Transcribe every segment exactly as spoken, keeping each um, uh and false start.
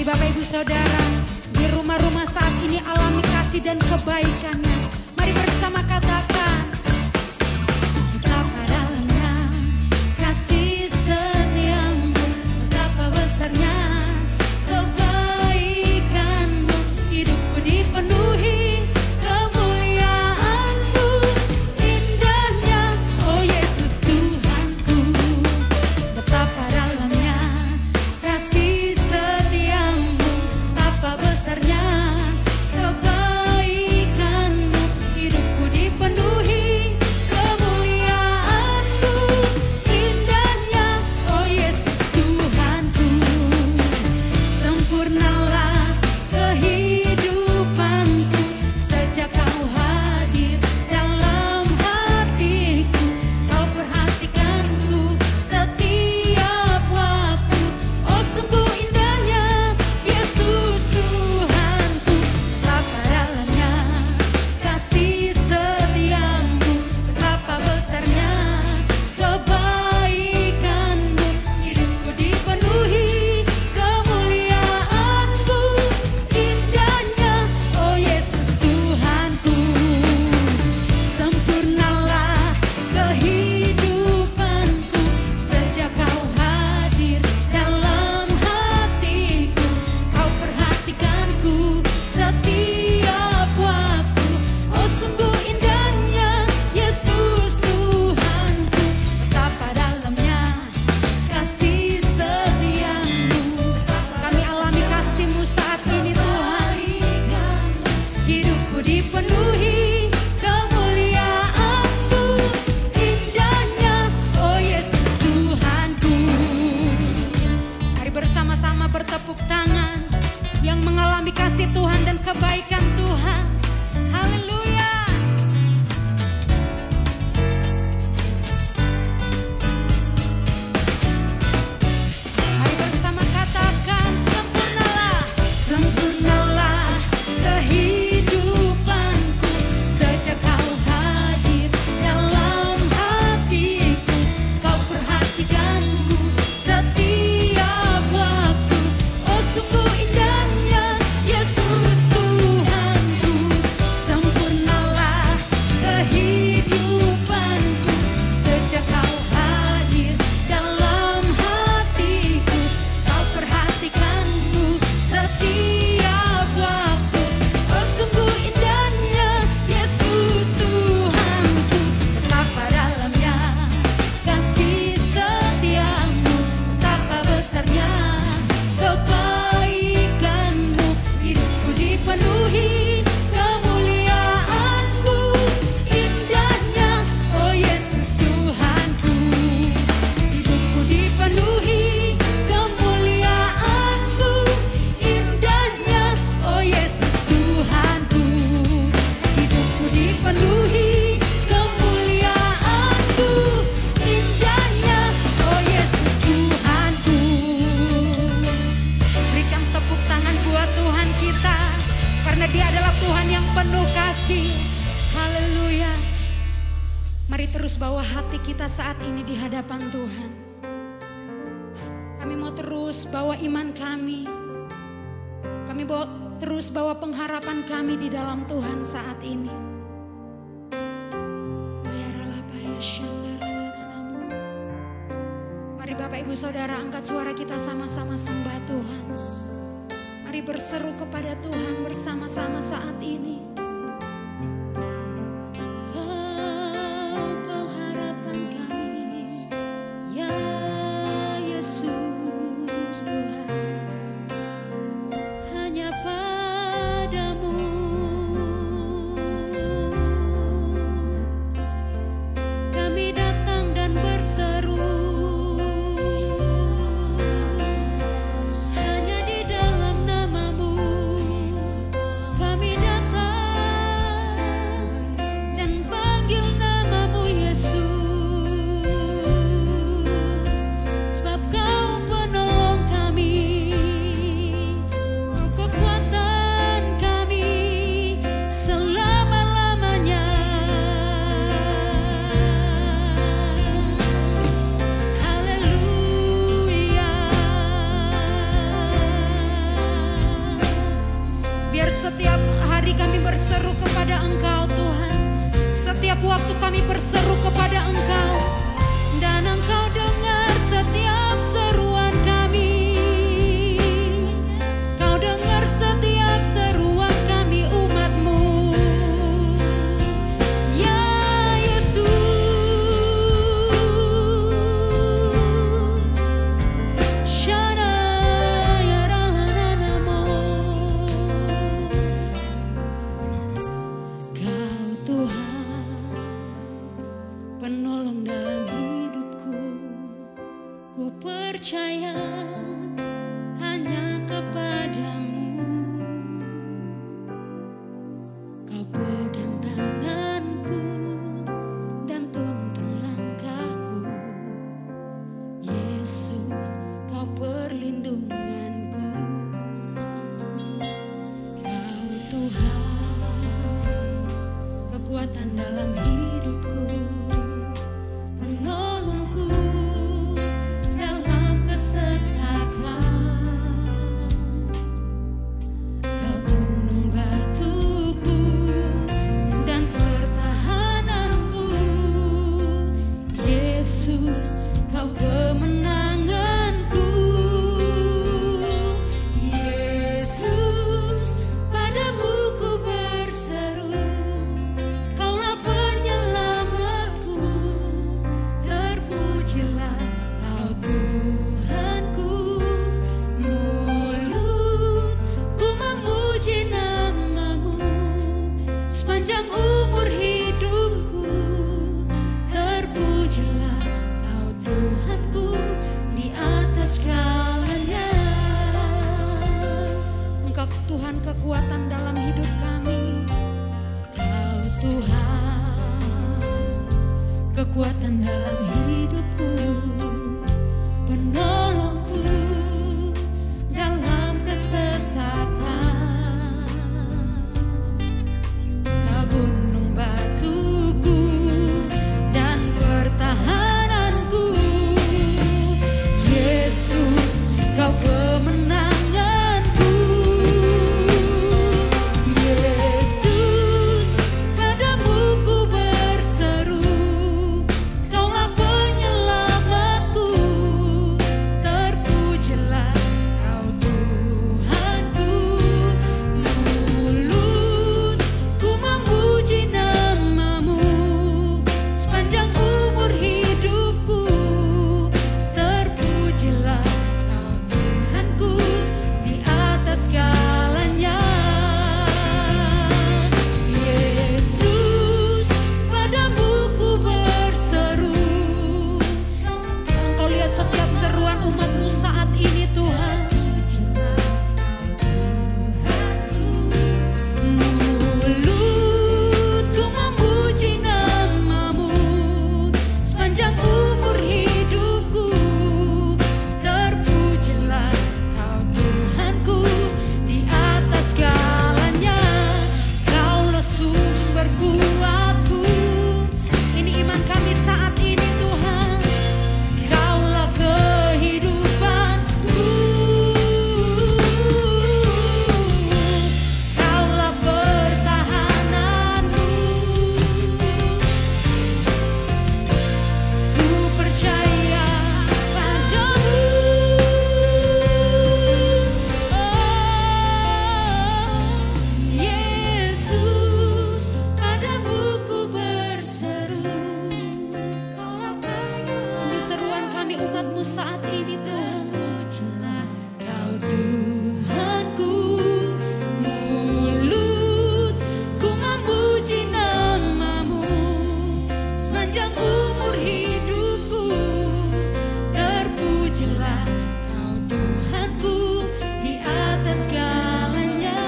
dari Bapak Ibu Saudara di rumah-rumah saat ini alami kasih dan kebaikannya. Mari bersama katakan, betapa dalamnya kasih setiamu, betapa besarnya kebaikanmu, hidupku dipenuhi. Hanya di dalam namamu kami datang kami berseru kepada Engkau, dan Engkau dengar setiap seruan kami. Kau dengar setiap seruan kami, umat-Mu, ya Yesus. Shana ya rahananamu, Kau Tuhan penolong dalam hidupku. Ku percaya hanya kepadamu. Kau pegang tanganku dan tuntun langkahku. Yesus, Kau perlindunganku. Kau Tuhan kekuatan dalam hidupku, menolongku dalam kesesakan. Kau gunung batuku dan pertahananku. Yesus, Kau kemenanganku. Yesus, padamu ku berseru, Kaulah penyelamatku. Terpujilah Kau Tuhanku, mulutku memuji nama-Mu sepanjang umur hidupku. Terpujilah Kau Tuhanku di atas segalanya. Engkau Tuhan kekuatan dalam hidup kami. Kau Tuhan kekuatan dalam hidupku, penolongku dalam kesesakan. Kau gunung batuku dan pertahananku. Yesus, Kau kemenanganku. Yesus, padamu ku berseru, Kaulah penyelamatku. Terpujilah Kau Tuhanku, mulutku memuji nama-Mu sepanjang umur hidupku. Terpujilah Kau Tuhanku di atas segalanya. Yesus, padamu ku berseru. Engkau lihat setiap seruan umat-Mu saat ini, Tuhan. Mulutku memuji nama-Mu sepanjang umur hidupku. Terpujilah Kau Tuhanku di atas segalanya. Kaulah sumber kuatku. Ini iman kami saat ini, Tuhan. Kaulah kehidupanku. Kaulah pertahananku. Ku percaya padamu. Oh, Yesus, padamu ku berseru. Kaulah penyelamat. Di seruan kami umat-Mu saat ini, Tuhan. Kau Tuhanku, mulutku memuji nama-Mu sepanjang umur hidupku. Terpujilah Kau Tuhanku di atas segalanya.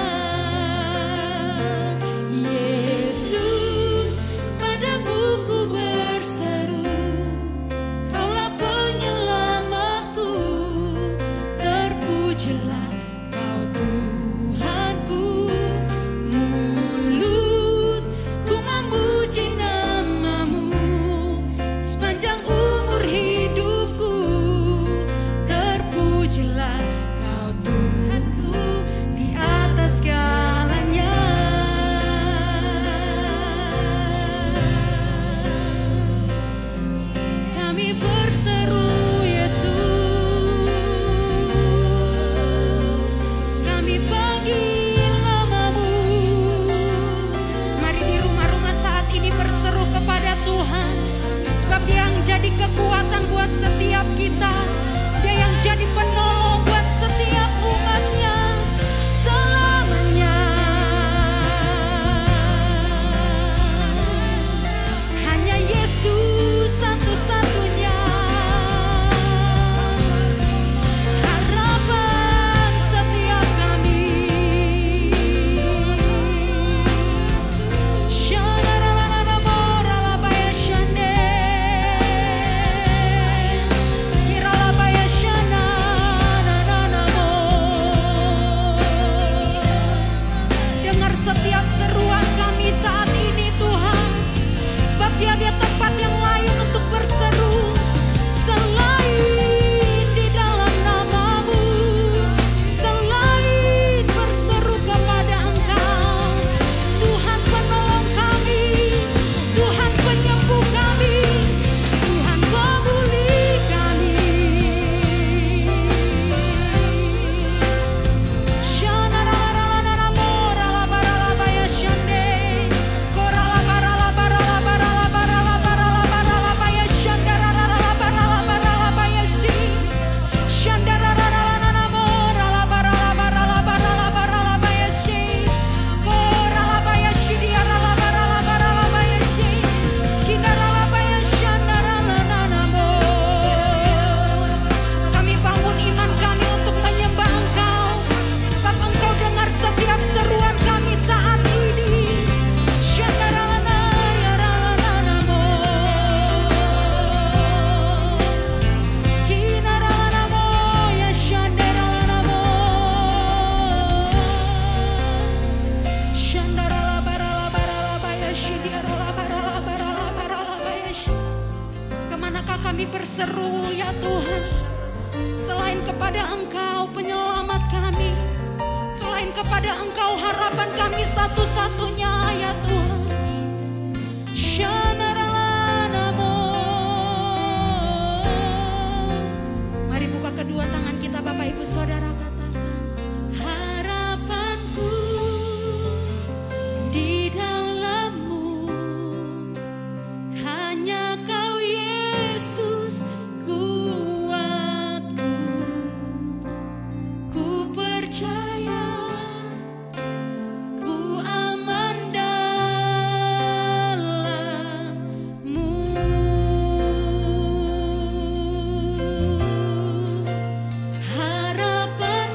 Yesus, padamu ku berseru, Kaulah penyelamatku. kepada Engkau penyelamat kami, selain kepada Engkau harapan kami satu-satunya, ya Tuhan. Mari buka kedua tangan kita, Bapak Ibu Saudara, katakan, harapanku di dalam-Mu, hanya Kau Yesus kuatku, ku percaya, ku aman dalam-Mu. Harapan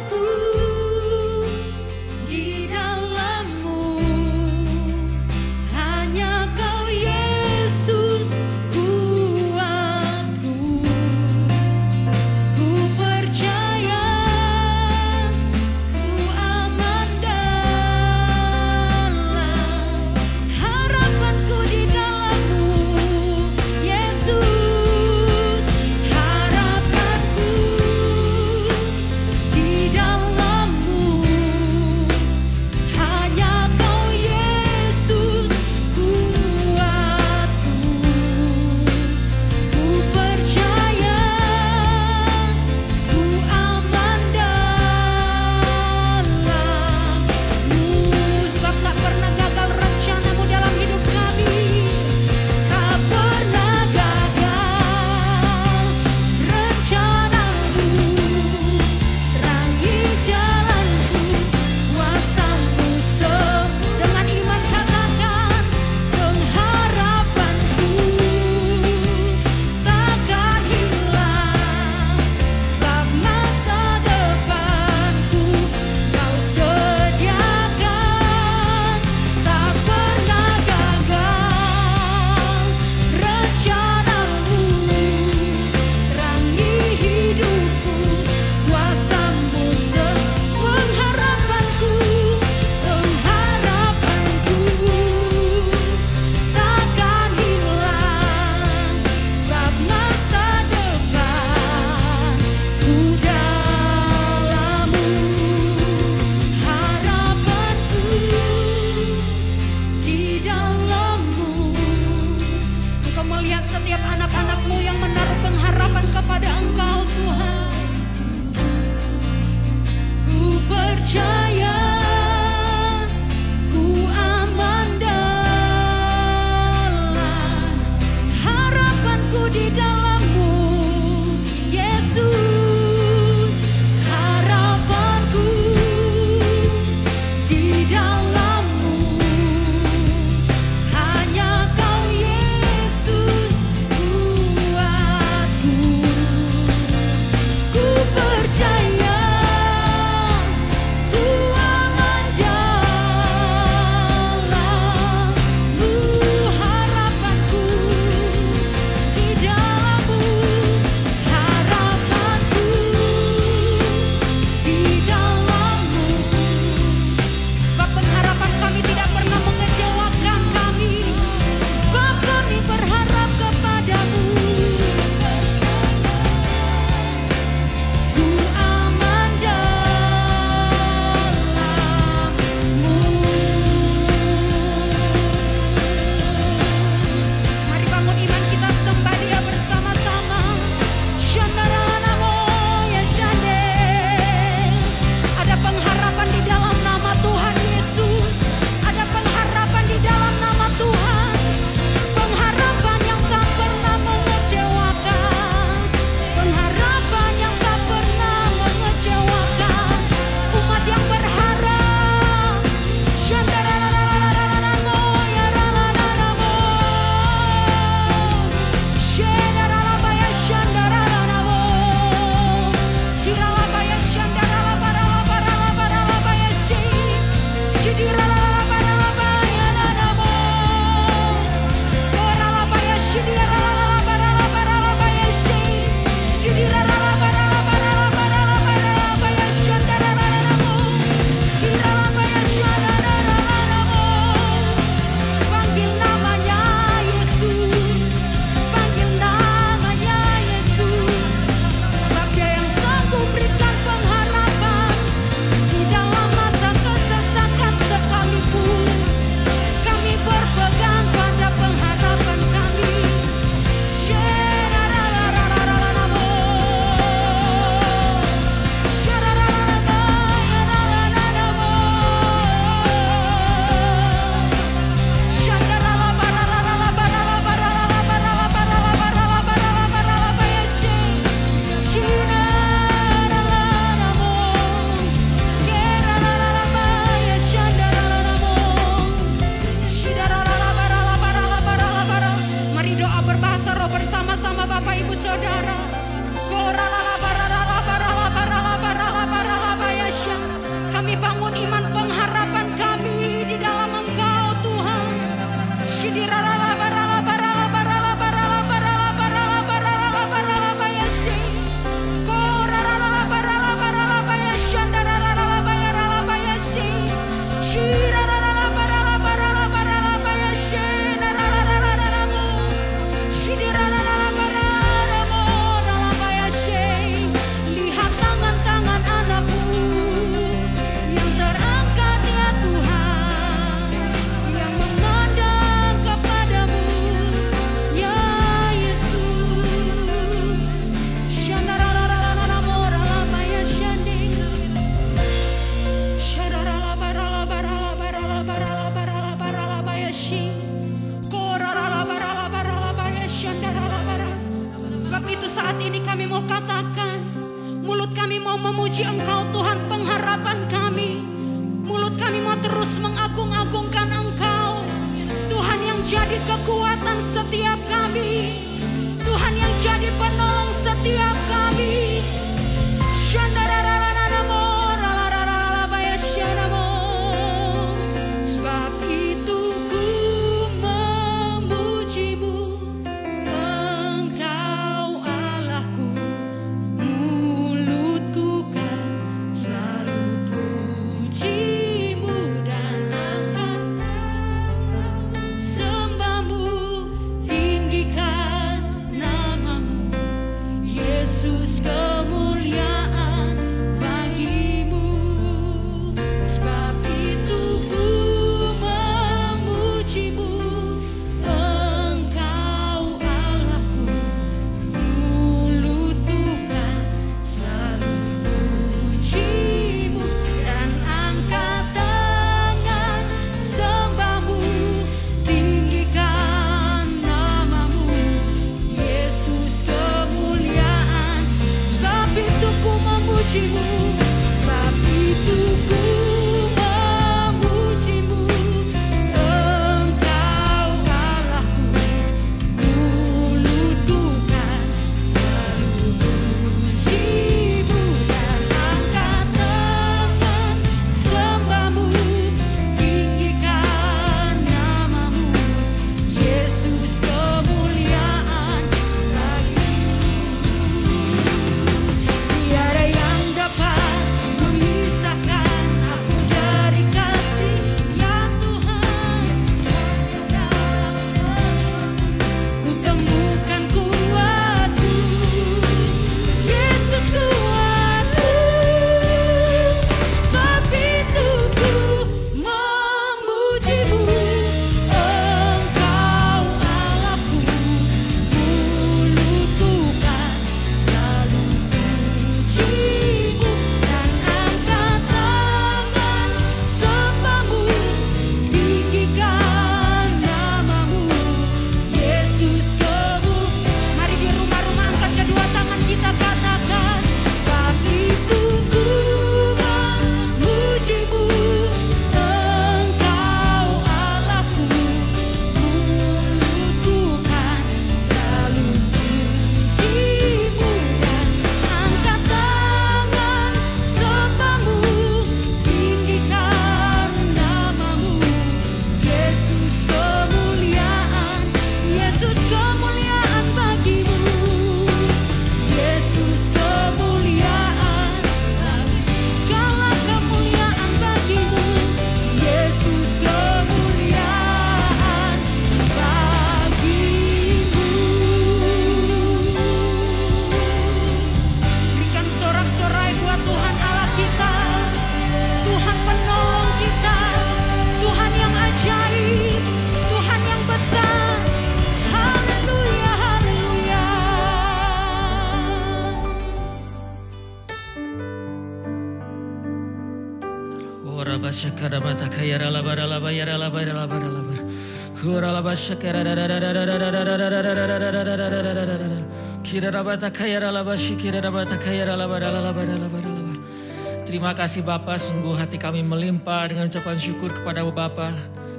Terima kasih Bapak, sungguh hati kami melimpah dengan ucapan syukur kepada Bapak.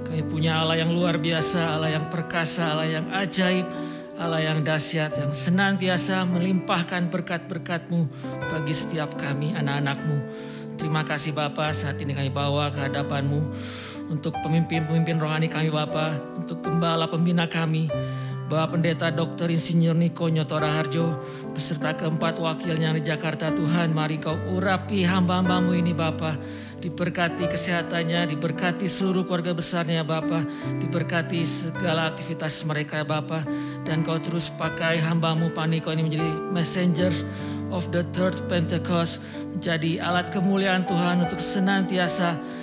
Kami punya Allah yang luar biasa, Allah yang perkasa, Allah yang ajaib, Allah yang dahsyat, yang senantiasa melimpahkan berkat-berkat-Mu bagi setiap kami anak-anak-Mu. Terima kasih Bapak, saat ini kami bawa ke hadapan-Mu untuk pemimpin-pemimpin rohani kami Bapa, untuk gembala pembina kami, Bapak Pendeta Doktor Insinyur Niko Nyotora Harjo, beserta keempat wakilnya di Jakarta. Tuhan, mari Engkau urapi hamba-hambamu ini Bapa, diberkati kesehatannya, diberkati seluruh keluarga besarnya Bapa, diberkati segala aktivitas mereka Bapa, dan Kau terus pakai hamba-Mu Pak Niko ini menjadi messengers of the third Pentecost, menjadi alat kemuliaan Tuhan untuk senantiasa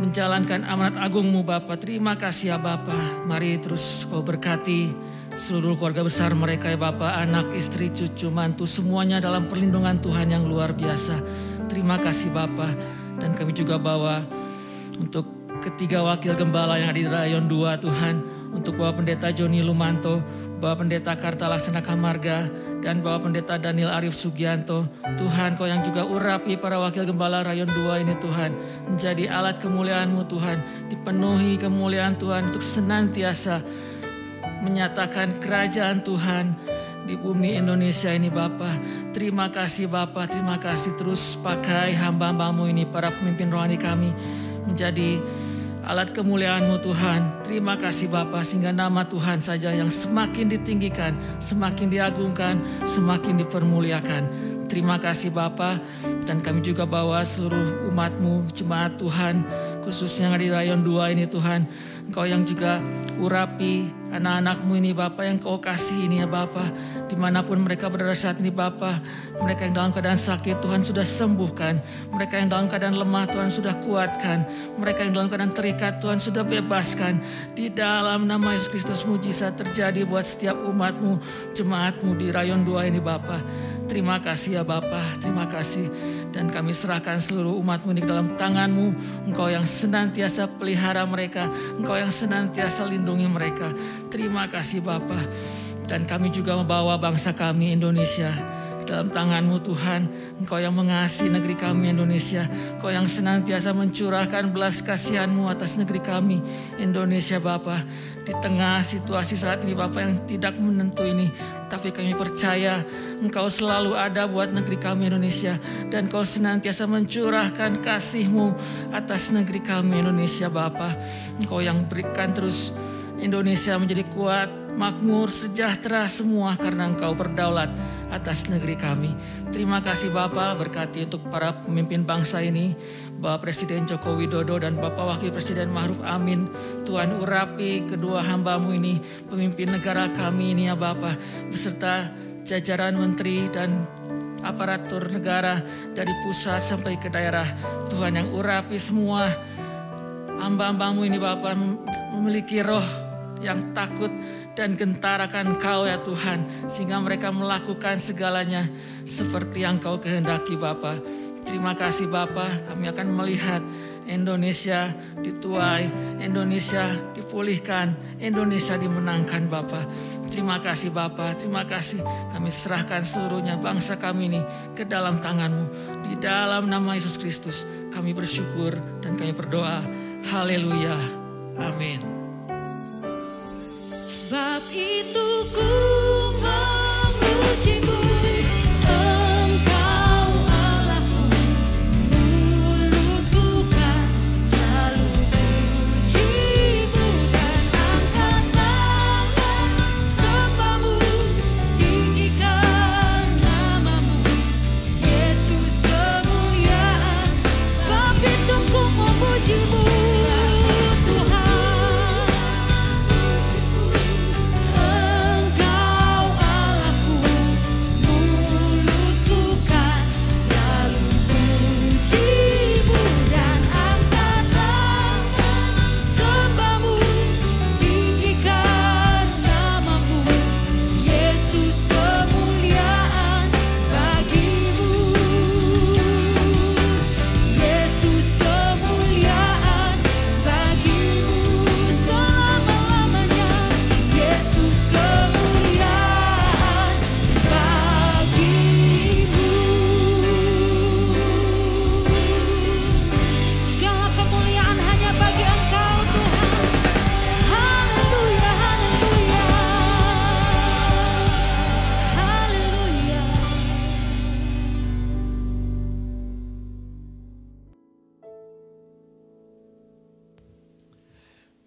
menjalankan amanat agung-Mu Bapa. Terima kasih ya Bapa. Mari terus Kau berkati seluruh keluarga besar mereka ya Bapa. Anak, istri, cucu, mantu, semuanya dalam perlindungan Tuhan yang luar biasa. Terima kasih Bapa. Dan kami juga bawa untuk ketiga wakil gembala yang ada di rayon dua Tuhan. Untuk Bapak Pendeta Joni Lumanto, Bapak Pendeta Kartalah Kamarga, dan Bapak Pendeta Daniel Arief Sugianto. Tuhan, Kau yang juga urapi para wakil gembala rayon dua ini Tuhan, menjadi alat kemuliaan-Mu Tuhan, dipenuhi kemuliaan Tuhan untuk senantiasa menyatakan kerajaan Tuhan di bumi Indonesia ini Bapa. Terima kasih Bapa, terima kasih, terus pakai hamba-hamba-Mu ini, para pemimpin rohani kami, menjadi alat kemuliaan-Mu Tuhan. Terima kasih Bapa, sehingga nama Tuhan saja yang semakin ditinggikan, semakin diagungkan, semakin dipermuliakan. Terima kasih Bapa, dan kami juga bawa seluruh umat-Mu, jemaat Tuhan, khususnya yang di rayon dua ini Tuhan. Engkau yang juga urapi anak-anak-Mu ini Bapa, yang Kau kasih ini ya Bapa, dimanapun mereka berada saat ini Bapa. Mereka yang dalam keadaan sakit Tuhan sudah sembuhkan, mereka yang dalam keadaan lemah Tuhan sudah kuatkan, mereka yang dalam keadaan terikat Tuhan sudah bebaskan. Di dalam nama Yesus Kristus mujizat terjadi buat setiap umat-Mu, jemaat-Mu di rayon dua ini Bapa. Terima kasih ya Bapa, terima kasih. Dan kami serahkan seluruh umat-Mu di dalam tangan-Mu. Engkau yang senantiasa pelihara mereka, Engkau yang senantiasa lindungi mereka. Terima kasih Bapa. Dan kami juga membawa bangsa kami Indonesia dalam tangan-Mu Tuhan. Engkau yang mengasihi negeri kami Indonesia. Engkau yang senantiasa mencurahkan belas kasihan-Mu atas negeri kami Indonesia Bapa. Di tengah situasi saat ini Bapa yang tidak menentu ini. Tapi kami percaya Engkau selalu ada buat negeri kami Indonesia. Dan Engkau senantiasa mencurahkan kasih-Mu atas negeri kami Indonesia Bapa. Engkau yang berikan terus Indonesia menjadi kuat, makmur, sejahtera semua karena Engkau berdaulat atas negeri kami. Terima kasih Bapa, berkati untuk para pemimpin bangsa ini, Bapak Presiden Joko Widodo dan Bapak Wakil Presiden Ma'ruf Amin. Tuhan urapi kedua hamba-Mu ini, pemimpin negara kami ini ya Bapa, beserta jajaran menteri dan aparatur negara dari pusat sampai ke daerah. Tuhan yang urapi semua hamba-hamba-Mu ini Bapa, memiliki roh yang takut dan gentar akan Engkau ya Tuhan, sehingga mereka melakukan segalanya seperti yang Engkau kehendaki Bapa. Terima kasih Bapa, kami akan melihat Indonesia dituai, Indonesia dipulihkan, Indonesia dimenangkan Bapa. Terima kasih Bapa, terima kasih. Kami serahkan seluruhnya bangsa kami ini ke dalam tangan-Mu. Di dalam nama Yesus Kristus kami bersyukur dan kami berdoa. Haleluya. Amin. Sebab itu ku memuji-Mu.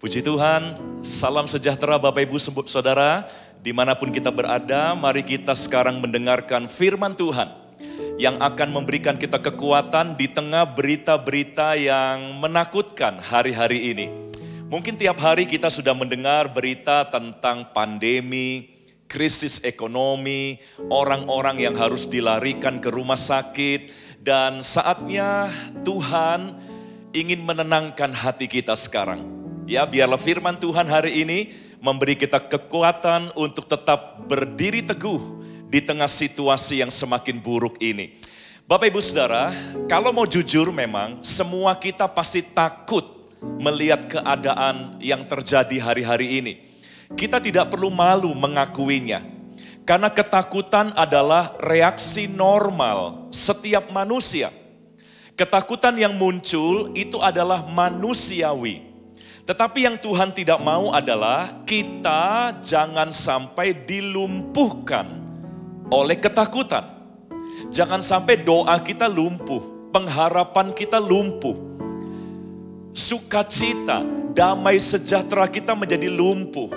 Puji Tuhan, salam sejahtera Bapak Ibu Saudara, dimanapun kita berada, mari kita sekarang mendengarkan firman Tuhan yang akan memberikan kita kekuatan di tengah berita-berita yang menakutkan hari-hari ini. Mungkin tiap hari kita sudah mendengar berita tentang pandemi, krisis ekonomi, orang-orang yang harus dilarikan ke rumah sakit, dan saatnya Tuhan ingin menenangkan hati kita sekarang. Ya, biarlah firman Tuhan hari ini memberi kita kekuatan untuk tetap berdiri teguh di tengah situasi yang semakin buruk ini. Bapak Ibu Saudara, kalau mau jujur memang semua kita pasti takut melihat keadaan yang terjadi hari-hari ini. Kita tidak perlu malu mengakuinya. Karena ketakutan adalah reaksi normal setiap manusia. Ketakutan yang muncul itu adalah manusiawi. Tetapi yang Tuhan tidak mau adalah kita jangan sampai dilumpuhkan oleh ketakutan. Jangan sampai doa kita lumpuh, pengharapan kita lumpuh. Sukacita, damai sejahtera kita menjadi lumpuh.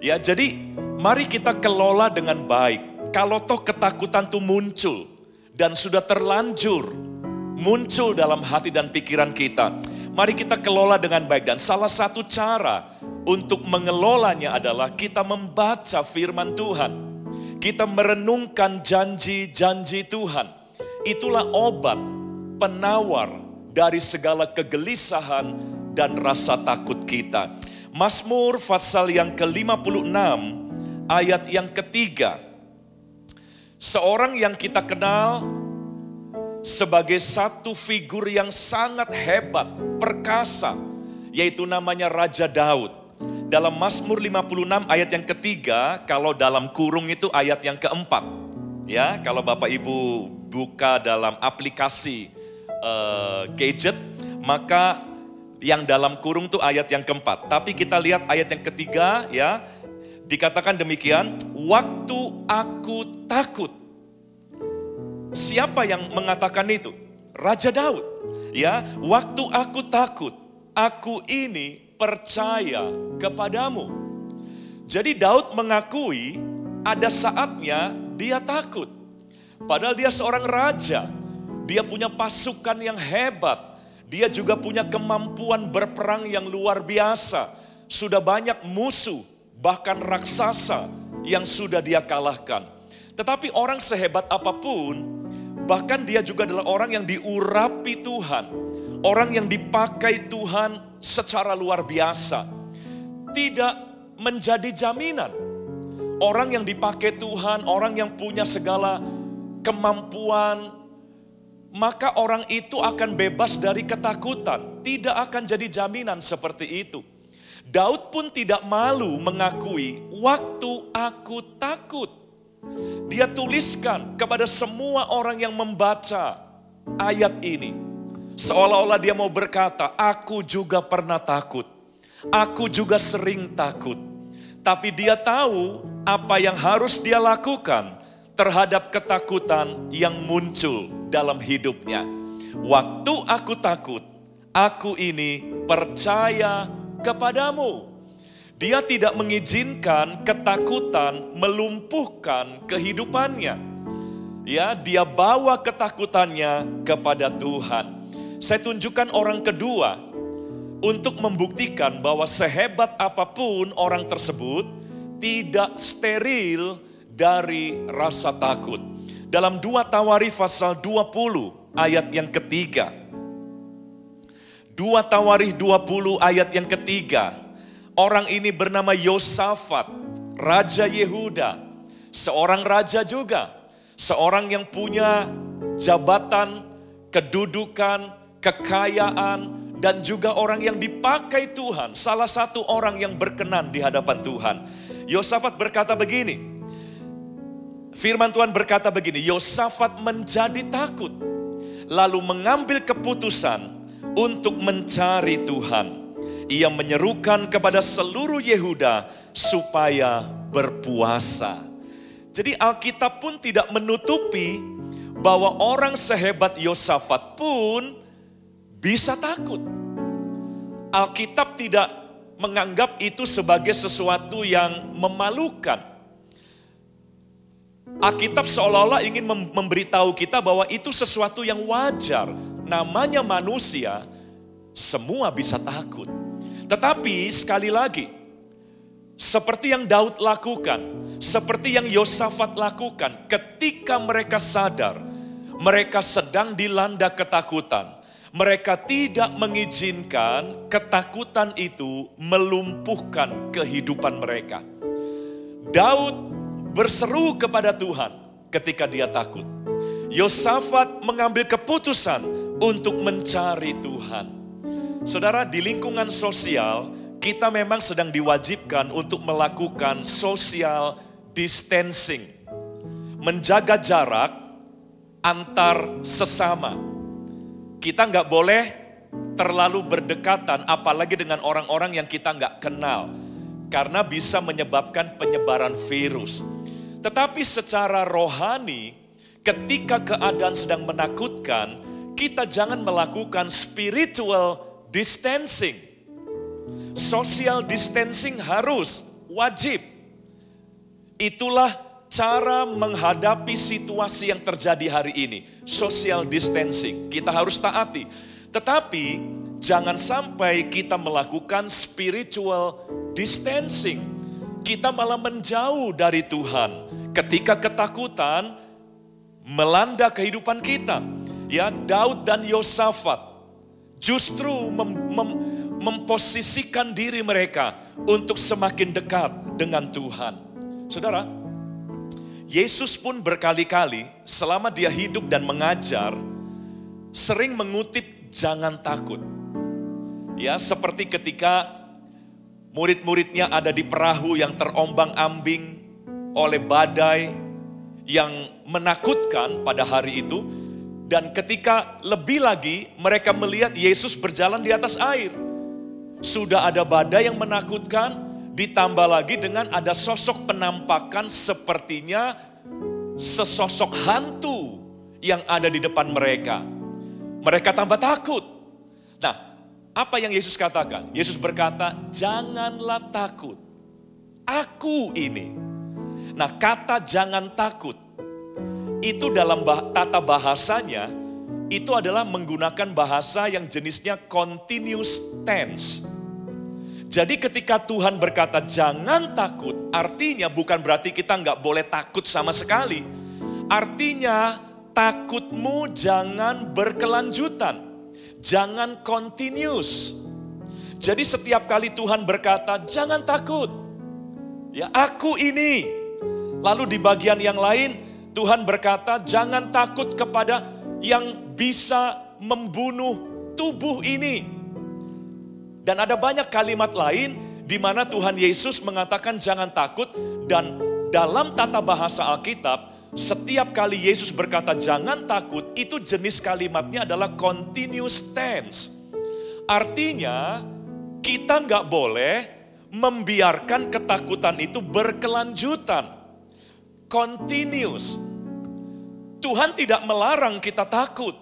Ya, jadi mari kita kelola dengan baik. Kalau toh ketakutan itu muncul dan sudah terlanjur muncul dalam hati dan pikiran kita, mari kita kelola dengan baik, dan salah satu cara untuk mengelolanya adalah kita membaca firman Tuhan. Kita merenungkan janji-janji Tuhan. Itulah obat, penawar dari segala kegelisahan dan rasa takut kita. Mazmur pasal yang ke lima puluh enam ayat yang ketiga. Seorang yang kita kenal sebagai satu figur yang sangat hebat, perkasa, yaitu namanya Raja Daud. Dalam Mazmur lima puluh enam ayat yang ketiga, kalau dalam kurung itu ayat yang keempat. Ya, kalau Bapak Ibu buka dalam aplikasi uh, gadget, maka yang dalam kurung itu ayat yang keempat. Tapi kita lihat ayat yang ketiga, ya, dikatakan demikian, waktu aku takut. Siapa yang mengatakan itu? Raja Daud. Ya, waktu aku takut, aku ini percaya kepadamu. Jadi Daud mengakui ada saatnya dia takut. Padahal dia seorang raja. Dia punya pasukan yang hebat. Dia juga punya kemampuan berperang yang luar biasa. Sudah banyak musuh, bahkan raksasa yang sudah dia kalahkan. Tetapi orang sehebat apapun, bahkan dia juga adalah orang yang diurapi Tuhan. Orang yang dipakai Tuhan secara luar biasa. Tidak menjadi jaminan. Orang yang dipakai Tuhan, orang yang punya segala kemampuan, maka orang itu akan bebas dari ketakutan. Tidak akan jadi jaminan seperti itu. Daud pun tidak malu mengakui, waktu aku takut. Dia tuliskan kepada semua orang yang membaca ayat ini. Seolah-olah dia mau berkata, aku juga pernah takut. Aku juga sering takut. Tapi dia tahu apa yang harus dia lakukan terhadap ketakutan yang muncul dalam hidupnya. Waktu aku takut, aku ini percaya kepadamu. Dia tidak mengizinkan ketakutan melumpuhkan kehidupannya. Ya, dia bawa ketakutannya kepada Tuhan. Saya tunjukkan orang kedua untuk membuktikan bahwa sehebat apapun orang tersebut, tidak steril dari rasa takut. Dalam dua Tawari pasal dua puluh ayat yang ketiga. dua Tawari dua puluh ayat yang ketiga. Orang ini bernama Yosafat, Raja Yehuda. Seorang raja juga. Seorang yang punya jabatan, kedudukan, kekayaan, dan juga orang yang dipakai Tuhan. Salah satu orang yang berkenan di hadapan Tuhan. Yosafat berkata begini, firman Tuhan berkata begini, Yosafat menjadi takut, lalu mengambil keputusan untuk mencari Tuhan. Ia menyerukan kepada seluruh Yehuda supaya berpuasa. Jadi Alkitab pun tidak menutupi bahwa orang sehebat Yosafat pun bisa takut. Alkitab tidak menganggap itu sebagai sesuatu yang memalukan. Alkitab seolah-olah ingin memberitahu kita bahwa itu sesuatu yang wajar. Namanya manusia, semua bisa takut. Tetapi sekali lagi, seperti yang Daud lakukan, seperti yang Yosafat lakukan, ketika mereka sadar, mereka sedang dilanda ketakutan. Mereka tidak mengizinkan ketakutan itu melumpuhkan kehidupan mereka. Daud berseru kepada Tuhan ketika dia takut. Yosafat mengambil keputusan untuk mencari Tuhan. Saudara, di lingkungan sosial, kita memang sedang diwajibkan untuk melakukan social distancing. Menjaga jarak antar sesama. Kita nggak boleh terlalu berdekatan, apalagi dengan orang-orang yang kita nggak kenal. Karena bisa menyebabkan penyebaran virus. Tetapi secara rohani, ketika keadaan sedang menakutkan, kita jangan melakukan spiritual distancing. Social distancing harus, wajib. Itulah cara menghadapi situasi yang terjadi hari ini. Social distancing. Kita harus taati. Tetapi jangan sampai kita melakukan spiritual distancing. Kita malah menjauh dari Tuhan. Ketika ketakutan melanda kehidupan kita. Ya, Daud dan Yosafat justru mem- mem- memposisikan diri mereka untuk semakin dekat dengan Tuhan. Saudara, Yesus pun berkali-kali selama dia hidup dan mengajar, sering mengutip jangan takut. Ya, seperti ketika murid-muridnya ada di perahu yang terombang-ambing oleh badai. yang menakutkan pada hari itu. Dan ketika lebih lagi mereka melihat Yesus berjalan di atas air. Sudah ada badai yang menakutkan, ditambah lagi dengan ada sosok penampakan sepertinya sesosok hantu yang ada di depan mereka. Mereka tambah takut. Nah, apa yang Yesus katakan? Yesus berkata, janganlah takut. Aku ini. Nah, kata jangan takut, itu dalam tata bahasanya, itu adalah menggunakan bahasa yang jenisnya continuous tense. Jadi ketika Tuhan berkata jangan takut, artinya bukan berarti kita nggak boleh takut sama sekali. Artinya takutmu jangan berkelanjutan, jangan continuous. Jadi setiap kali Tuhan berkata jangan takut, ya aku ini. Lalu di bagian yang lain Tuhan berkata jangan takut kepada yang bisa membunuh tubuh ini. Dan ada banyak kalimat lain di mana Tuhan Yesus mengatakan jangan takut. Dan dalam tata bahasa Alkitab, setiap kali Yesus berkata jangan takut, itu jenis kalimatnya adalah continuous tense. Artinya kita nggak boleh membiarkan ketakutan itu berkelanjutan. Continuous. Tuhan tidak melarang kita takut.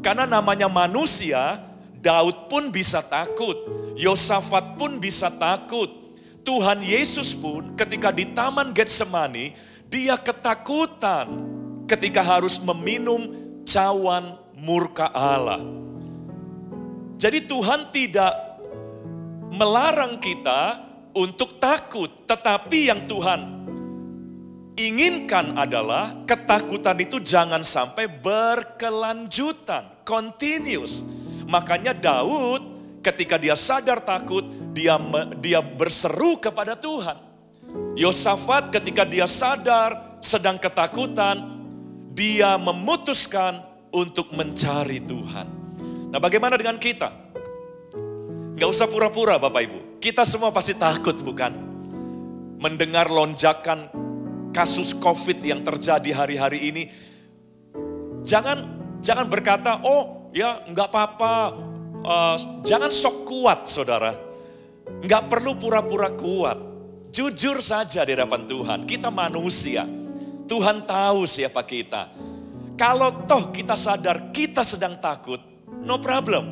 Karena namanya manusia, Daud pun bisa takut, Yosafat pun bisa takut. Tuhan Yesus pun ketika di Taman Getsemani, dia ketakutan ketika harus meminum cawan murka Allah. Jadi Tuhan tidak melarang kita untuk takut, tetapi yang Tuhan inginkan adalah ketakutan itu jangan sampai berkelanjutan, continuous. Makanya Daud ketika dia sadar takut, dia dia berseru kepada Tuhan. Yosafat ketika dia sadar sedang ketakutan, dia memutuskan untuk mencari Tuhan. Nah, bagaimana dengan kita? Gak usah pura-pura Bapak Ibu, kita semua pasti takut bukan? Mendengar lonjakan kasus COVID yang terjadi hari-hari ini. Jangan jangan berkata, oh ya nggak apa-apa, uh, jangan sok kuat saudara. Nggak perlu pura-pura kuat. Jujur saja di hadapan Tuhan, kita manusia. Tuhan tahu siapa kita. Kalau toh kita sadar kita sedang takut, no problem.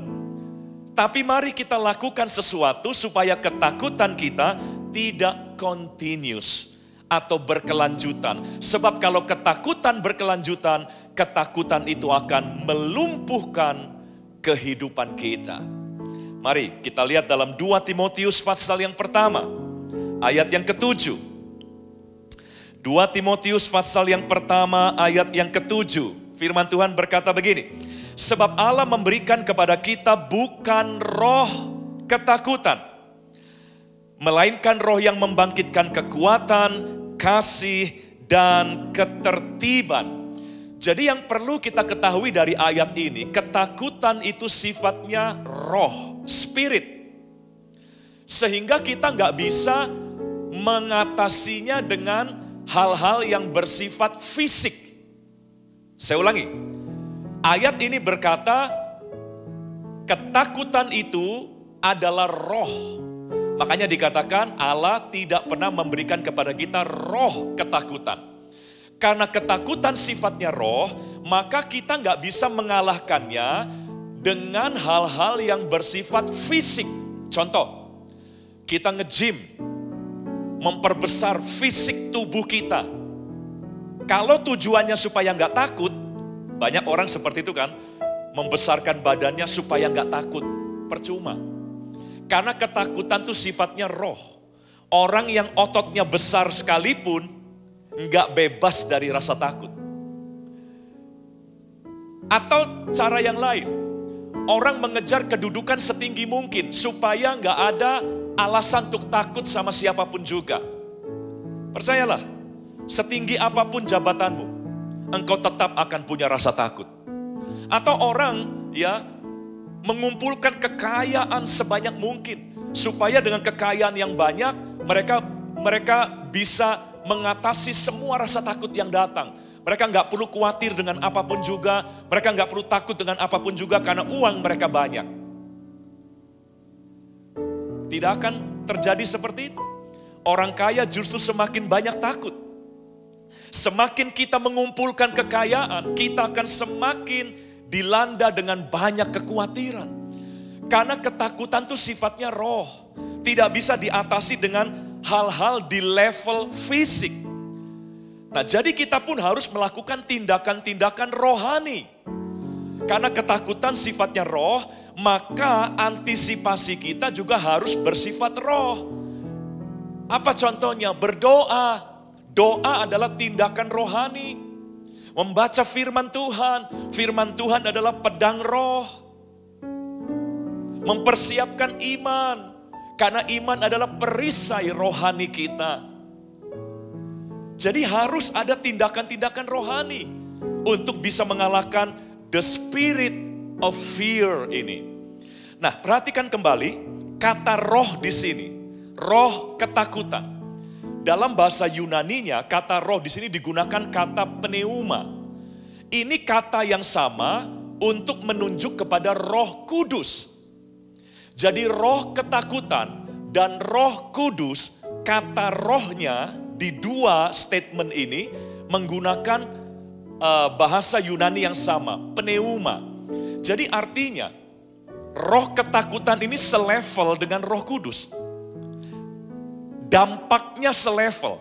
Tapi mari kita lakukan sesuatu supaya ketakutan kita tidak continuous atau berkelanjutan. Sebab kalau ketakutan berkelanjutan, ketakutan itu akan melumpuhkan kehidupan kita. Mari kita lihat dalam dua Timotius pasal yang pertama, ayat yang ketujuh. dua Timotius pasal yang pertama, ayat yang ketujuh. Firman Tuhan berkata begini, sebab Allah memberikan kepada kita bukan roh ketakutan, melainkan roh yang membangkitkan kekuatan, kasih, dan ketertiban. Jadi yang perlu kita ketahui dari ayat ini, ketakutan itu sifatnya roh, spirit. Sehingga kita nggak bisa mengatasinya dengan hal-hal yang bersifat fisik. Saya ulangi, ayat ini berkata, ketakutan itu adalah roh. Makanya dikatakan Allah tidak pernah memberikan kepada kita roh ketakutan. Karena ketakutan sifatnya roh, maka kita nggak bisa mengalahkannya dengan hal-hal yang bersifat fisik. Contoh, kita nge-gym, memperbesar fisik tubuh kita. Kalau tujuannya supaya nggak takut, banyak orang seperti itu kan, membesarkan badannya supaya nggak takut, percuma. Karena ketakutan itu sifatnya roh. Orang yang ototnya besar sekalipun, nggak bebas dari rasa takut. Atau cara yang lain, orang mengejar kedudukan setinggi mungkin, supaya nggak ada alasan untuk takut sama siapapun juga. Percayalah, setinggi apapun jabatanmu, engkau tetap akan punya rasa takut. Atau orang, ya, mengumpulkan kekayaan sebanyak mungkin supaya dengan kekayaan yang banyak mereka mereka bisa mengatasi semua rasa takut yang datang. Mereka nggak perlu khawatir dengan apapun juga. Mereka nggak perlu takut dengan apapun juga karena uang mereka banyak. Tidak akan terjadi seperti itu. Orang kaya justru semakin banyak takut. Semakin kita mengumpulkan kekayaan, kita akan semakin dilanda dengan banyak kekhawatiran. Karena ketakutan itu sifatnya roh. Tidak bisa diatasi dengan hal-hal di level fisik. Nah, jadi kita pun harus melakukan tindakan-tindakan rohani. Karena ketakutan sifatnya roh, maka antisipasi kita juga harus bersifat roh. Apa contohnya? Berdoa. Doa adalah tindakan rohani. Membaca firman Tuhan. Firman Tuhan adalah pedang roh. Mempersiapkan iman. Karena iman adalah perisai rohani kita. Jadi harus ada tindakan-tindakan rohani untuk bisa mengalahkan the spirit of fear ini. Nah, perhatikan kembali kata roh di sini, roh ketakutan. Dalam bahasa Yunaninya, kata roh di sini digunakan kata pneuma. Ini kata yang sama untuk menunjuk kepada Roh Kudus. Jadi roh ketakutan dan Roh Kudus, kata rohnya di dua statement ini menggunakan uh, bahasa Yunani yang sama, pneuma. Jadi artinya roh ketakutan ini selevel dengan Roh Kudus. Dampaknya selevel.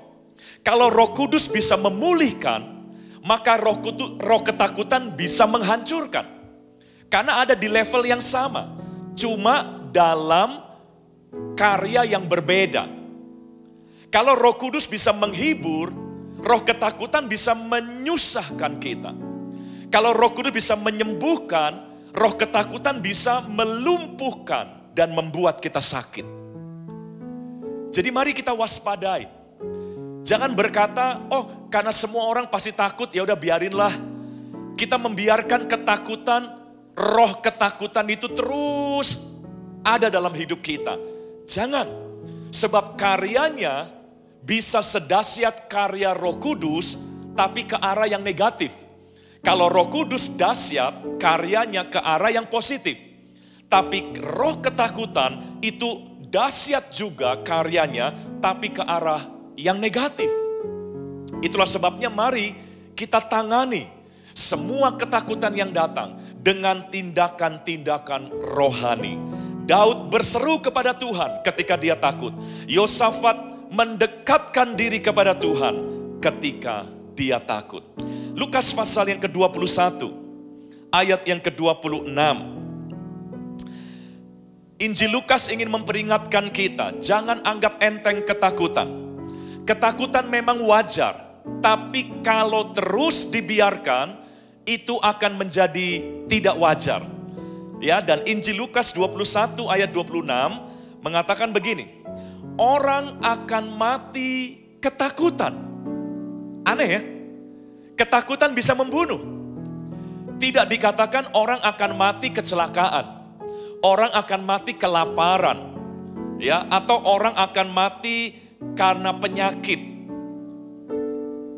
Kalau Roh Kudus bisa memulihkan, maka roh, kudu, roh ketakutan bisa menghancurkan. Karena ada di level yang sama, cuma dalam karya yang berbeda. Kalau Roh Kudus bisa menghibur, roh ketakutan bisa menyusahkan kita. Kalau Roh Kudus bisa menyembuhkan, roh ketakutan bisa melumpuhkan dan membuat kita sakit. Jadi mari kita waspadai. Jangan berkata, oh karena semua orang pasti takut, ya udah biarinlah. Kita membiarkan ketakutan, roh ketakutan itu terus ada dalam hidup kita. Jangan, sebab karyanya bisa sedahsyat karya Roh Kudus, tapi ke arah yang negatif. Kalau Roh Kudus dahsyat, karyanya ke arah yang positif. Tapi roh ketakutan itu dahsyat juga karyanya, tapi ke arah yang negatif. Itulah sebabnya mari kita tangani semua ketakutan yang datang dengan tindakan-tindakan rohani. Daud berseru kepada Tuhan ketika dia takut. Yosafat mendekatkan diri kepada Tuhan ketika dia takut. Lukas pasal yang ke dua puluh satu, ayat yang ke dua puluh enam. Injil Lukas ingin memperingatkan kita, jangan anggap enteng ketakutan. Ketakutan memang wajar, tapi kalau terus dibiarkan, itu akan menjadi tidak wajar. Ya, dan Injil Lukas dua puluh satu ayat dua puluh enam mengatakan begini, orang akan mati ketakutan. Aneh ya, ketakutan bisa membunuh. Tidak dikatakan orang akan mati kecelakaan. Orang akan mati kelaparan, ya, atau orang akan mati karena penyakit.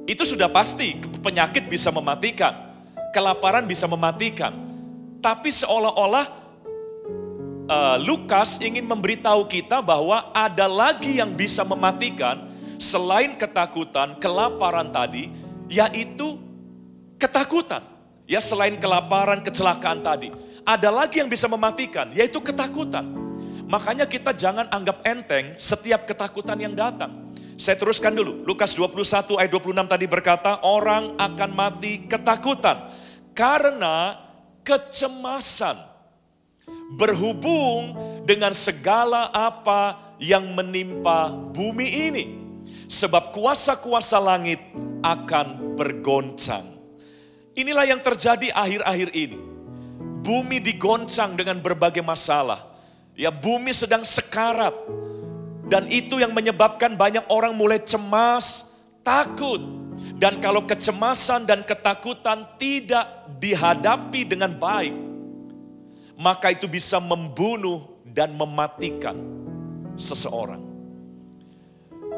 Itu sudah pasti, penyakit bisa mematikan, kelaparan bisa mematikan. Tapi seolah-olah uh, Lukas ingin memberitahu kita bahwa ada lagi yang bisa mematikan selain ketakutan, kelaparan tadi, yaitu ketakutan. Ya, selain kelaparan, kecelakaan tadi. Ada lagi yang bisa mematikan, yaitu ketakutan. Makanya kita jangan anggap enteng setiap ketakutan yang datang. Saya teruskan dulu. Lukas dua puluh satu ayat dua puluh enam tadi berkata, orang akan mati ketakutan karena kecemasan berhubung dengan segala apa yang menimpa bumi ini. Sebab kuasa-kuasa langit akan bergoncang. Inilah yang terjadi akhir-akhir ini. Bumi digoncang dengan berbagai masalah. Ya, bumi sedang sekarat. Dan itu yang menyebabkan banyak orang mulai cemas, takut. Dan kalau kecemasan dan ketakutan tidak dihadapi dengan baik, maka itu bisa membunuh dan mematikan seseorang.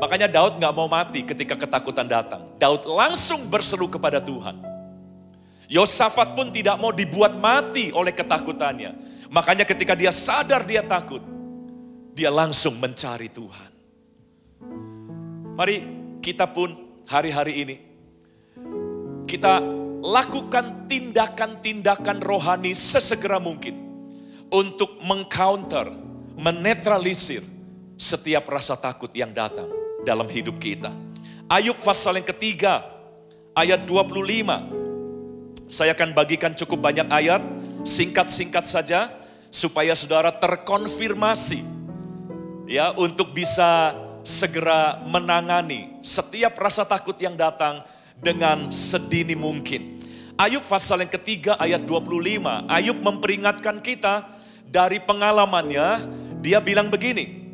Makanya Daud nggak mau mati ketika ketakutan datang. Daud langsung berseru kepada Tuhan. Yosafat pun tidak mau dibuat mati oleh ketakutannya. Makanya ketika dia sadar dia takut, dia langsung mencari Tuhan. Mari kita pun hari-hari ini, kita lakukan tindakan-tindakan rohani sesegera mungkin untuk mengcounter, menetralisir setiap rasa takut yang datang dalam hidup kita. Ayub pasal yang ketiga, ayat dua puluh lima. Saya akan bagikan cukup banyak ayat, singkat-singkat saja, supaya saudara terkonfirmasi, ya, untuk bisa segera menangani setiap rasa takut yang datang dengan sedini mungkin. Ayub pasal yang ketiga ayat dua puluh lima, Ayub memperingatkan kita dari pengalamannya, dia bilang begini,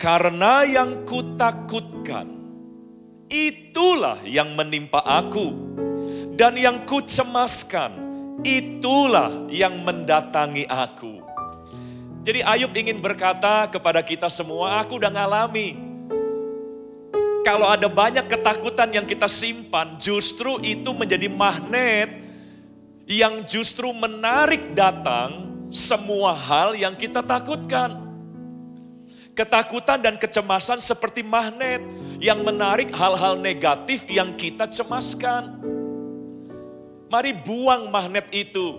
karena yang kutakutkan, itulah yang menimpa aku, dan yang kucemaskan, itulah yang mendatangi aku. Jadi Ayub ingin berkata kepada kita semua, aku udah ngalami. Kalau ada banyak ketakutan yang kita simpan, justru itu menjadi magnet yang justru menarik datang semua hal yang kita takutkan. Ketakutan dan kecemasan seperti magnet yang menarik hal-hal negatif yang kita cemaskan. Mari buang magnet itu,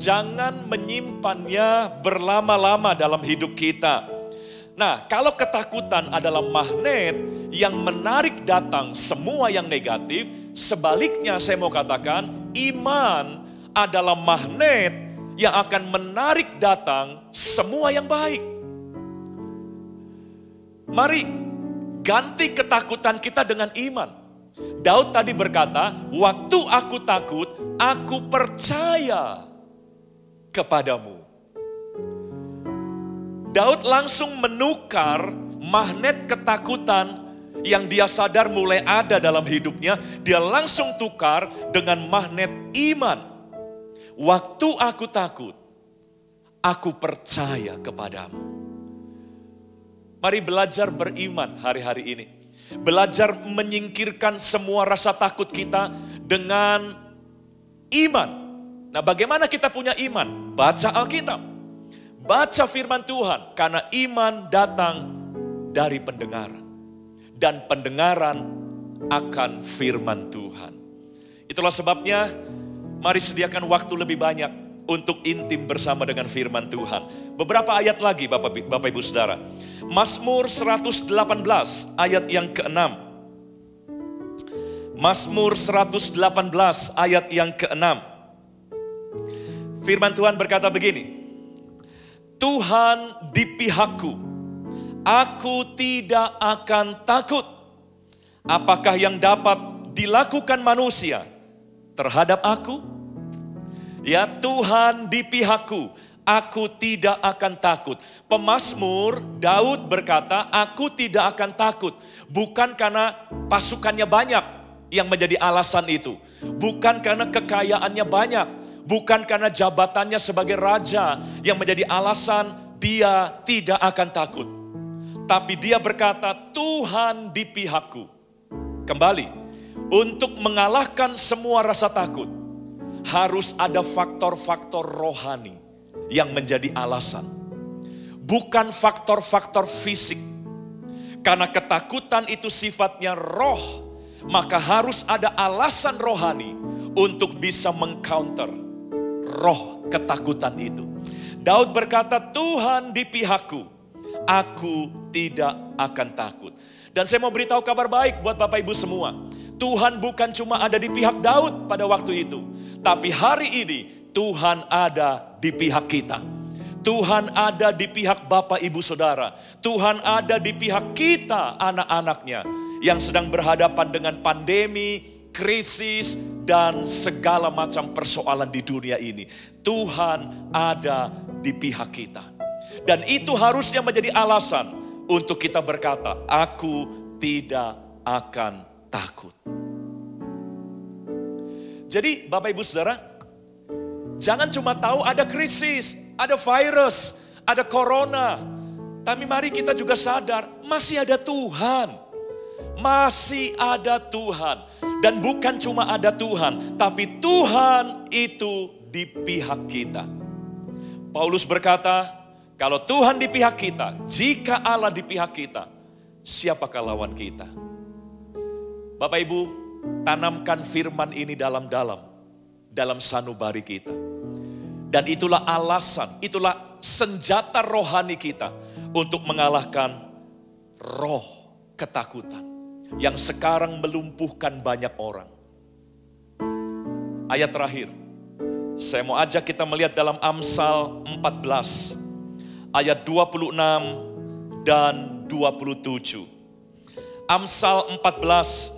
jangan menyimpannya berlama-lama dalam hidup kita. Nah, kalau ketakutan adalah magnet yang menarik datang semua yang negatif, sebaliknya saya mau katakan, iman adalah magnet yang akan menarik datang semua yang baik. Mari ganti ketakutan kita dengan iman. Daud tadi berkata, waktu aku takut, aku percaya kepadamu. Daud langsung menukar magnet ketakutan yang dia sadar mulai ada dalam hidupnya. Dia langsung tukar dengan magnet iman. Waktu aku takut, aku percaya kepadamu. Mari belajar beriman hari-hari ini. Belajar menyingkirkan semua rasa takut kita dengan iman. Nah, bagaimana kita punya iman? Baca Alkitab. Baca firman Tuhan, karena iman datang dari pendengaran. Dan pendengaran akan firman Tuhan. Itulah sebabnya, mari sediakan waktu lebih banyak untuk intim bersama dengan firman Tuhan. Beberapa ayat lagi, Bapak, Bapak Ibu Saudara. Mazmur seratus delapan belas, ayat yang keenam. Mazmur seratus delapan belas, ayat yang keenam. Firman Tuhan berkata begini, Tuhan di pihakku, aku tidak akan takut. Apakah yang dapat dilakukan manusia terhadap aku? Ya, Tuhan di pihakku, aku tidak akan takut. Pemazmur Daud berkata, aku tidak akan takut. Bukan karena pasukannya banyak yang menjadi alasan itu. Bukan karena kekayaannya banyak. Bukan karena jabatannya sebagai raja yang menjadi alasan dia tidak akan takut. Tapi dia berkata, Tuhan di pihakku. Kembali, untuk mengalahkan semua rasa takut, harus ada faktor-faktor rohani yang menjadi alasan. Bukan faktor-faktor fisik. Karena ketakutan itu sifatnya roh, maka harus ada alasan rohani untuk bisa mengcounter roh ketakutan itu. Daud berkata, Tuhan di pihakku, aku tidak akan takut. Dan saya mau beritahu kabar baik buat Bapak Ibu semua. Tuhan bukan cuma ada di pihak Daud pada waktu itu, tapi hari ini Tuhan ada di pihak kita. Tuhan ada di pihak Bapak Ibu Saudara. Tuhan ada di pihak kita anak-anaknya yang sedang berhadapan dengan pandemi, krisis, dan segala macam persoalan di dunia ini. Tuhan ada di pihak kita. Dan itu harusnya menjadi alasan untuk kita berkata, aku tidak akan takut. Jadi Bapak Ibu Saudara, jangan cuma tahu ada krisis, ada virus, ada corona. Tapi mari kita juga sadar, masih ada Tuhan. Masih ada Tuhan. Dan bukan cuma ada Tuhan, tapi Tuhan itu di pihak kita. Paulus berkata, kalau Tuhan di pihak kita, jika Allah di pihak kita, siapakah lawan kita? Bapak Ibu, tanamkan firman ini dalam-dalam, dalam sanubari kita. Dan itulah alasan, itulah senjata rohani kita untuk mengalahkan roh ketakutan yang sekarang melumpuhkan banyak orang. Ayat terakhir, saya mau ajak kita melihat dalam Amsal empat belas. Ayat dua puluh enam dan dua puluh tujuh. Amsal empat belas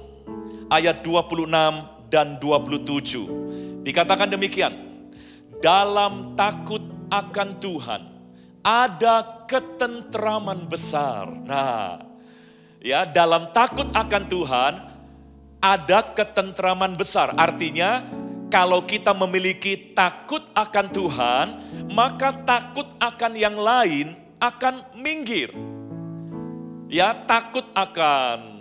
ayat dua puluh enam dan dua puluh tujuh. Dikatakan demikian, dalam takut akan Tuhan ada ketentraman besar. Nah, ya, dalam takut akan Tuhan ada ketentraman besar. Artinya kalau kita memiliki takut akan Tuhan, maka takut akan yang lain akan minggir. Ya, takut akan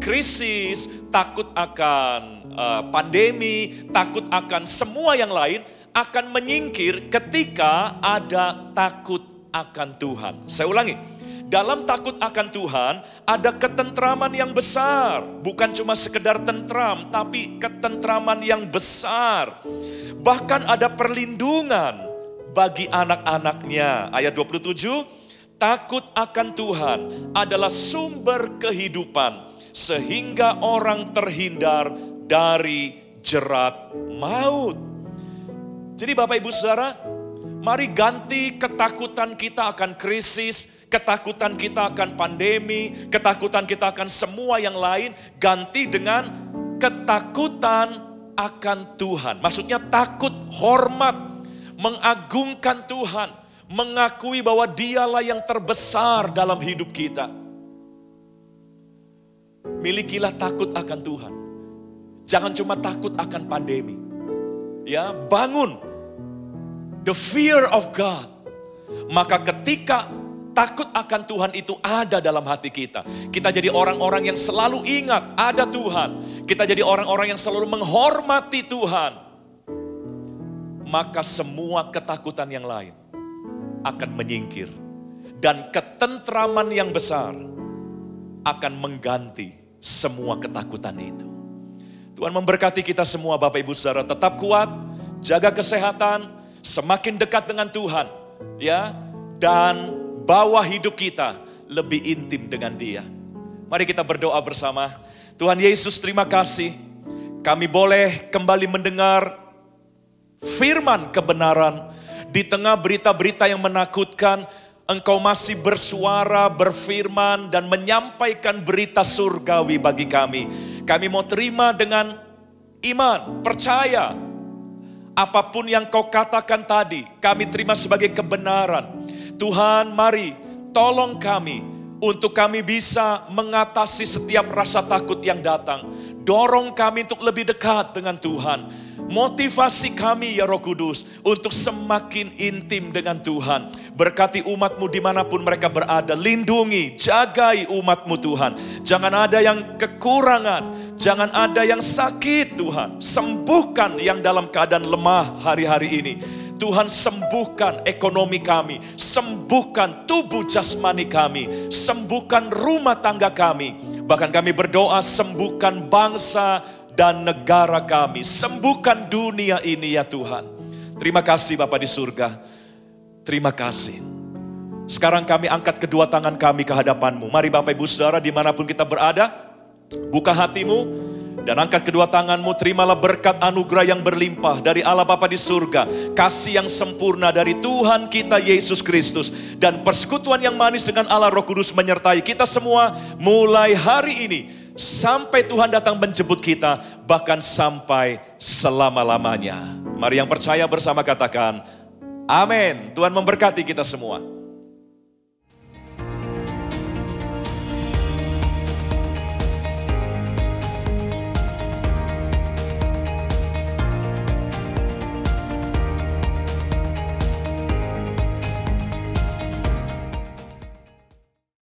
krisis, takut akan uh, pandemi, takut akan semua yang lain akan menyingkir ketika ada takut akan Tuhan. Saya ulangi, dalam takut akan Tuhan ada ketentraman yang besar. Bukan cuma sekedar tentram, tapi ketentraman yang besar. Bahkan ada perlindungan bagi anak-anaknya. Ayat dua puluh tujuh, takut akan Tuhan adalah sumber kehidupan, sehingga orang terhindar dari jerat maut. Jadi Bapak Ibu Saudara, mari ganti ketakutan kita akan krisis, ketakutan kita akan pandemi, ketakutan kita akan semua yang lain, ganti dengan ketakutan akan Tuhan. Maksudnya takut, hormat, mengagungkan Tuhan, mengakui bahwa Dialah yang terbesar dalam hidup kita. Milikilah takut akan Tuhan. Jangan cuma takut akan pandemi. Ya, bangun the fear of God. Maka ketika takut akan Tuhan itu ada dalam hati kita, kita jadi orang-orang yang selalu ingat ada Tuhan. Kita jadi orang-orang yang selalu menghormati Tuhan. Maka semua ketakutan yang lain akan menyingkir. Dan ketentraman yang besar akan mengganti semua ketakutan itu. Tuhan memberkati kita semua Bapak Ibu Saudara. Tetap kuat, jaga kesehatan, semakin dekat dengan Tuhan, ya, dan bawa hidup kita lebih intim dengan Dia. Mari kita berdoa bersama. Tuhan Yesus, terima kasih. Kami boleh kembali mendengar firman kebenaran. Di tengah berita-berita yang menakutkan, Engkau masih bersuara, berfirman, dan menyampaikan berita surgawi bagi kami. Kami mau terima dengan iman, percaya. Apapun yang Kau katakan tadi, kami terima sebagai kebenaran. Tuhan, mari tolong kami untuk kami bisa mengatasi setiap rasa takut yang datang. Dorong kami untuk lebih dekat dengan Tuhan. Motivasi kami ya Roh Kudus untuk semakin intim dengan Tuhan. Berkati umat-Mu dimanapun mereka berada. Lindungi, jagai umat-Mu Tuhan. Jangan ada yang kekurangan, jangan ada yang sakit Tuhan. Sembuhkan yang dalam keadaan lemah hari-hari ini. Tuhan, sembuhkan ekonomi kami, sembuhkan tubuh jasmani kami, sembuhkan rumah tangga kami. Bahkan kami berdoa, sembuhkan bangsa dan negara kami, sembuhkan dunia ini ya Tuhan. Terima kasih Bapa di surga, terima kasih. Sekarang kami angkat kedua tangan kami ke hadapan-Mu. Mari Bapak Ibu Saudara dimanapun kita berada, buka hatimu dan angkat kedua tangan-Mu. Terimalah berkat anugerah yang berlimpah dari Allah Bapa di surga, kasih yang sempurna dari Tuhan kita Yesus Kristus, dan persekutuan yang manis dengan Allah Roh Kudus menyertai kita semua mulai hari ini sampai Tuhan datang menjemput kita, bahkan sampai selama-lamanya. Mari yang percaya bersama katakan, amin. Tuhan memberkati kita semua.